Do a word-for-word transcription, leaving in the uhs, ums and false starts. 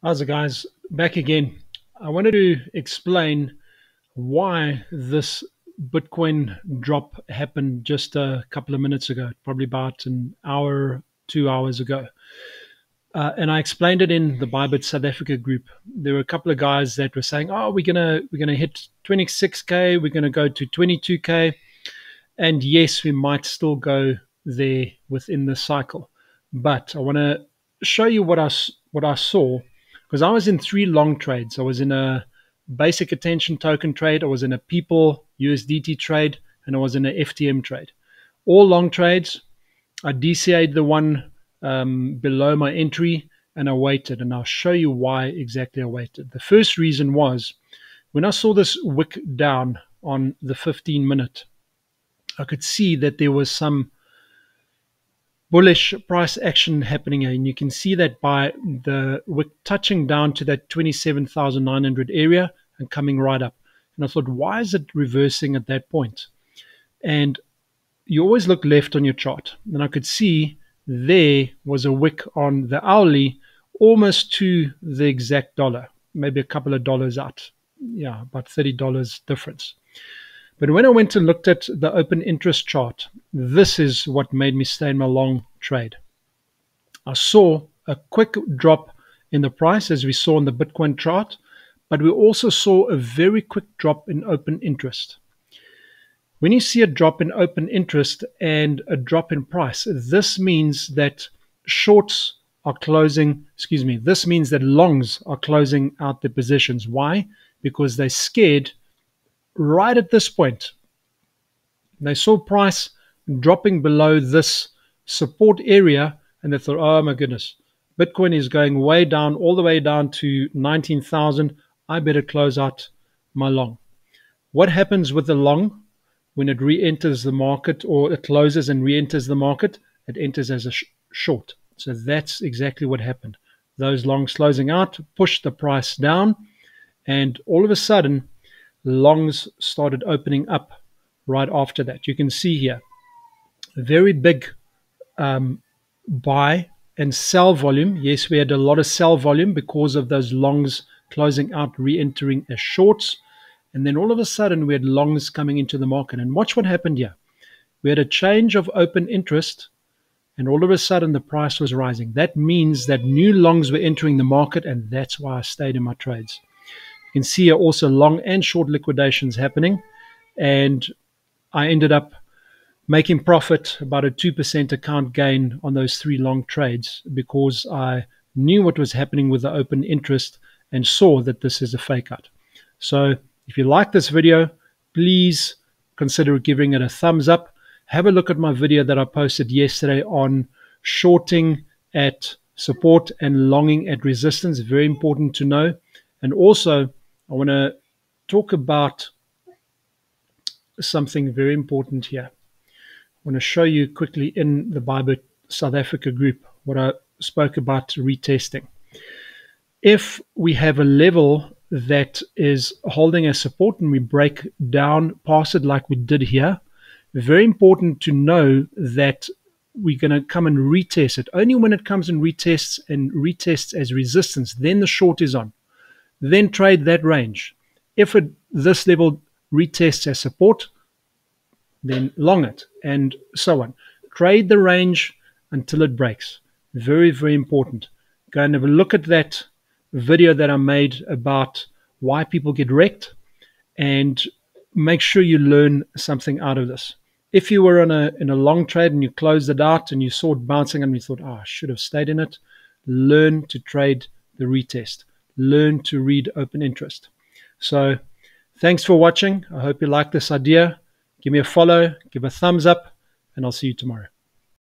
How's it, guys? Back again. I wanted to explain why this Bitcoin drop happened just a couple of minutes ago, probably about an hour, two hours ago. Uh, and I explained it in the Bybit South Africa group. There were a couple of guys that were saying, "Oh, we're gonna we're gonna hit twenty-six K. We're gonna go to twenty-two K, and yes, we might still go there within the cycle." But I want to show you what I what I saw. Because I was in three long trades. I was in a basic attention token trade, I was in a people U S D T trade, and I was in an F T M trade. All long trades. I D C A'd the one um, below my entry, and I waited. And I'll show you why exactly I waited. The first reason was, when I saw this wick down on the fifteen minute, I could see that there was some bullish price action happening here, and you can see that by the wick touching down to that twenty-seven thousand nine hundred area and coming right up. And I thought, why is it reversing at that point? And you always look left on your chart, and I could see there was a wick on the hourly almost to the exact dollar, maybe a couple of dollars out, yeah, about thirty dollars difference. But when I went and looked at the open interest chart, this is what made me stay in my long trade. I saw a quick drop in the price, as we saw in the Bitcoin chart, but we also saw a very quick drop in open interest. When you see a drop in open interest and a drop in price, this means that shorts are closing, excuse me, this means that longs are closing out their positions. Why? Because they're scared. Right at this point, they saw price dropping below this support area, and they thought, oh my goodness, Bitcoin is going way down, all the way down to nineteen thousand. I better close out my long. What happens with the long when it re-enters the market, or it closes and re-enters the market? It enters as a sh short. So that's exactly what happened. Those longs closing out pushed the price down, and all of a sudden, longs started opening up right after that. You can see here a very big um, buy and sell volume. Yes, we had a lot of sell volume because of those longs closing out, re-entering as shorts. And then all of a sudden, we had longs coming into the market. And watch what happened here. We had a change of open interest, and all of a sudden, the price was rising. That means that new longs were entering the market, and that's why I stayed in my trades. You can see here also long and short liquidations happening, and I ended up making profit, about a two percent account gain on those three long trades, because I knew what was happening with the open interest and saw that this is a fake out. So if you like this video, please consider giving it a thumbs up. Have a look at my video that I posted yesterday on shorting at support and longing at resistance. Very important to know. And also, I want to talk about something very important here. I want to show you quickly in the Bybit South Africa group what I spoke about retesting. If we have a level that is holding a support and we break down past it like we did here, very important to know that we're going to come and retest it. Only when it comes and retests and retests as resistance, then the short is on. Then trade that range. If it, this level retests as support, then long it, and so on. Trade the range until it breaks. Very, very important. Go and have a look at that video that I made about why people get wrecked, and make sure you learn something out of this. If you were in a, in a long trade and you closed it out and you saw it bouncing and you thought, oh, I should have stayed in it, learn to trade the retest. Learn to read open interest. So thanks for watching. I hope you like this idea. Give me a follow, give a thumbs up, and I'll see you tomorrow.